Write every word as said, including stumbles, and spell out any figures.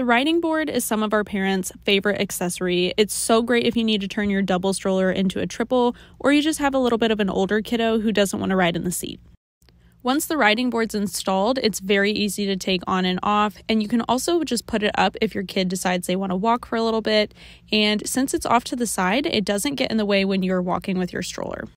The riding board is some of our parents' favorite accessory. It's so great if you need to turn your double stroller into a triple, or you just have a little bit of an older kiddo who doesn't want to ride in the seat. Once the riding board's installed, it's very easy to take on and off, and you can also just put it up if your kid decides they want to walk for a little bit. And since it's off to the side, it doesn't get in the way when you're walking with your stroller.